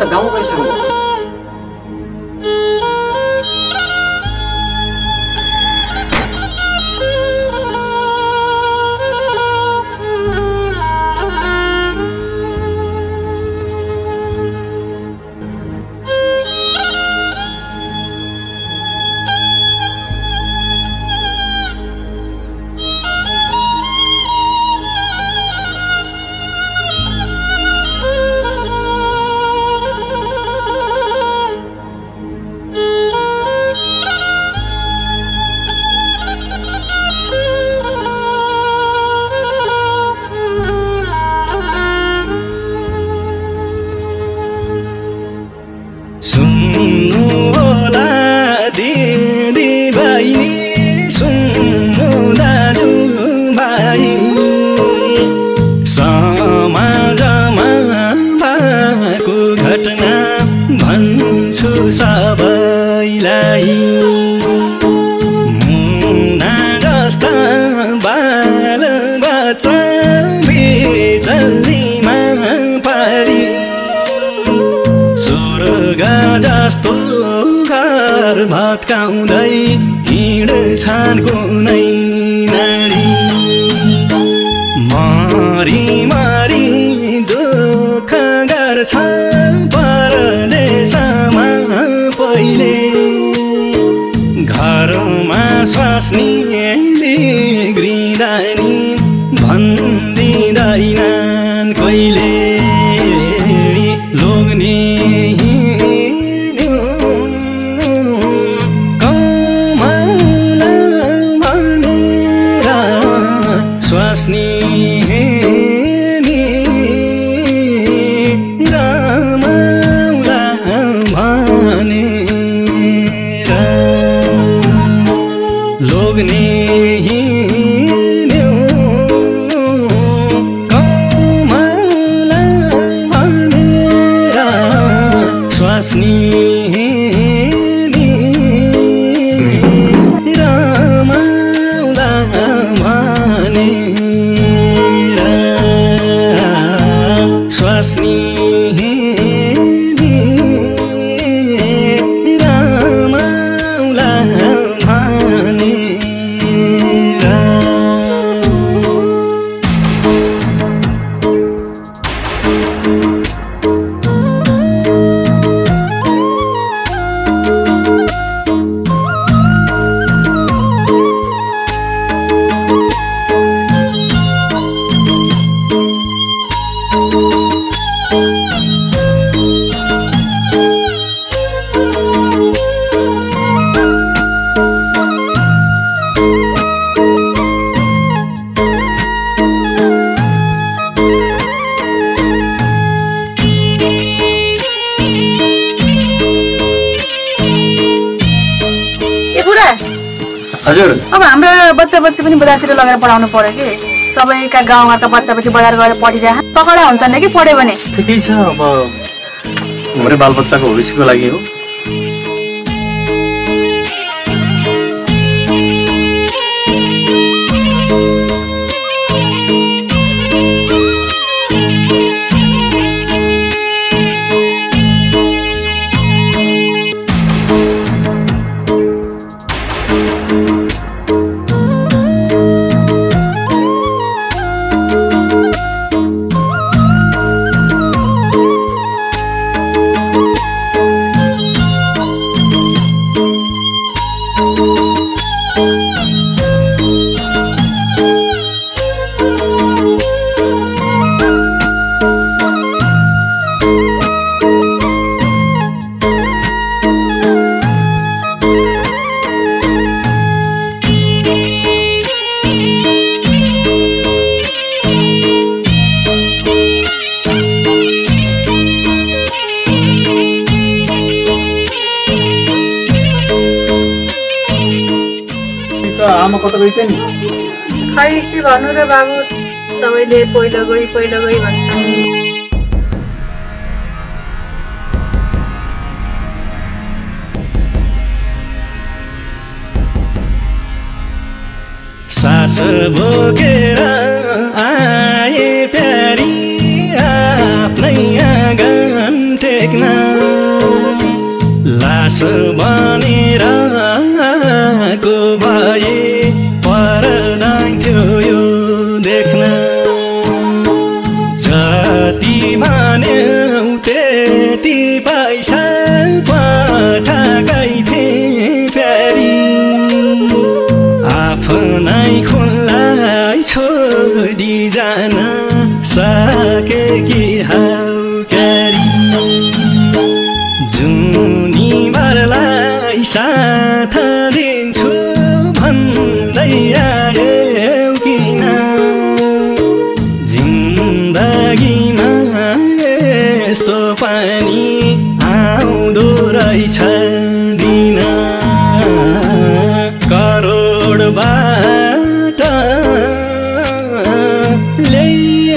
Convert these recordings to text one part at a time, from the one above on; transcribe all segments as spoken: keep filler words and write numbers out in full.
またガオガイするんだ。बजारतिर लगेर पढाउनु पर्यो के सबैका गाउँमा त बच्चापछि बजार गएर पढिरहा पकडा हुन्छन् नि के पढ्यो भने ठिकै छ अब हाम्रो बालबच्चाको भविष्यको लागि हो पहिलो गई पहिलो गई भन्छ सास बोकेर आए प्यारी आफ्नै आँगन टेक्न आसमानी रङको भए पर्दा थियो यो देख्न जति मान्यौ त्यति पैसा पठाकै थिए फेरि आफ्नै खुल्लाई छोडी जान सके कि साथ दिन्छु भन्दै आयौ किन जिन्दगीमा यस्तो पानी आउँदो रहेछ दिन करोड बाट ल्याइहाल्यो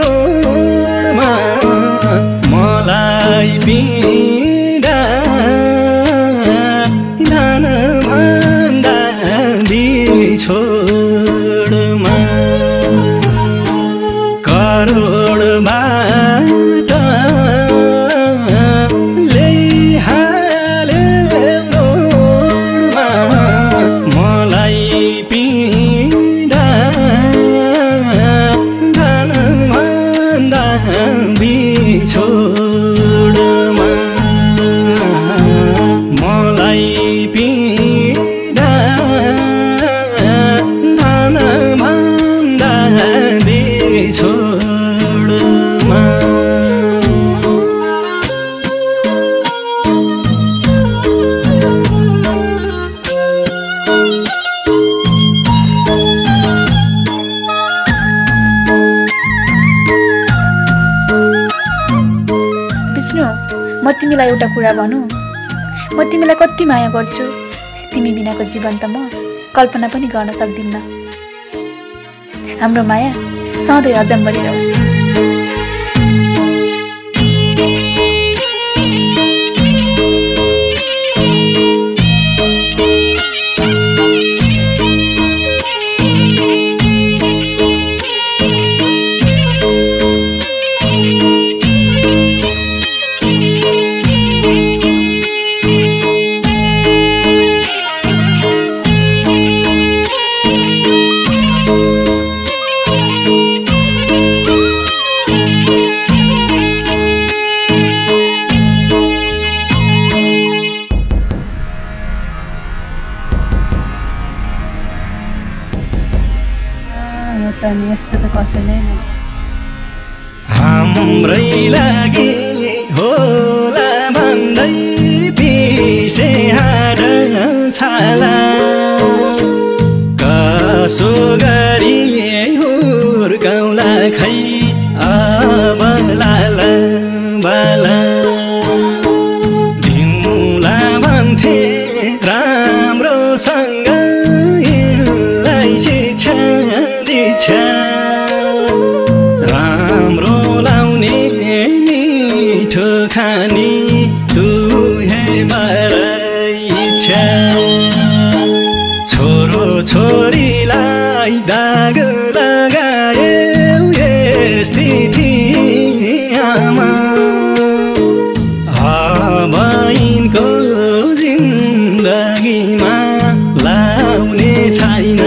रोडमा मलाई बिन छोडमा करोड बाट ल्याइहाल्यो रोडमा मलाई पीडा धन भन्दा बिछोडमा मलाई पीडा म तिमीलाई एउटा कुरा भन्नु म तिमीलाई कति माया गर्छु तिमी बिनाको जीवन त म कल्पना पनि गर्न सक्दिन हाम्रो माया सधैं अझम बढिरहोस् हाम्रै लागि होला भन्दै बिसे हाड छाला कसो गरी हुर्काउला खै अब लाला बाला दिउँला भन्थे राम्रोसँग राम्रो लाउने मिठो खाने दुहे मरै इच्छा छोरो छोरीलाई दाग लगायो यस्तै थिए आमा आमाइनको जिन्दगीमा लाउने छैन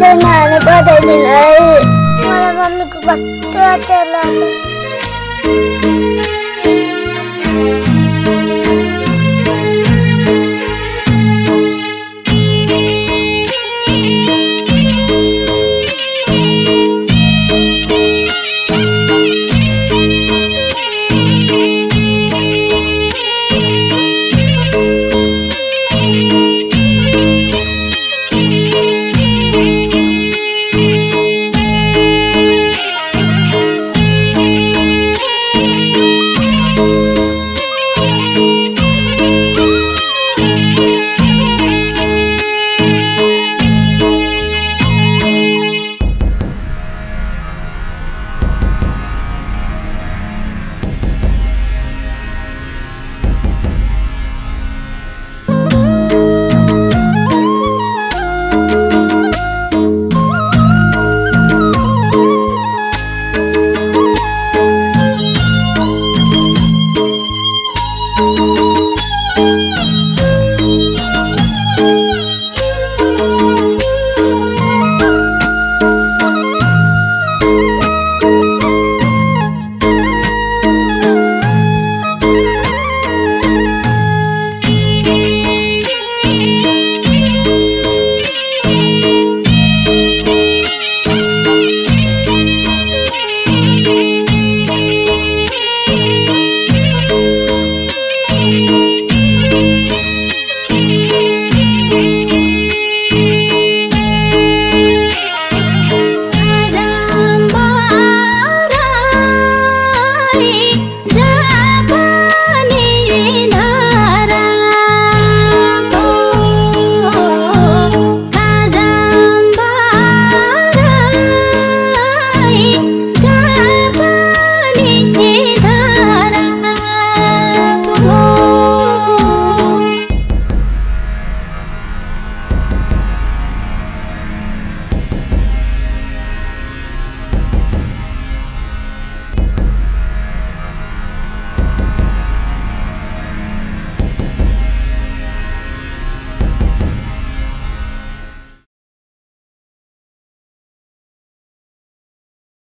Mama, mama, mama, mama,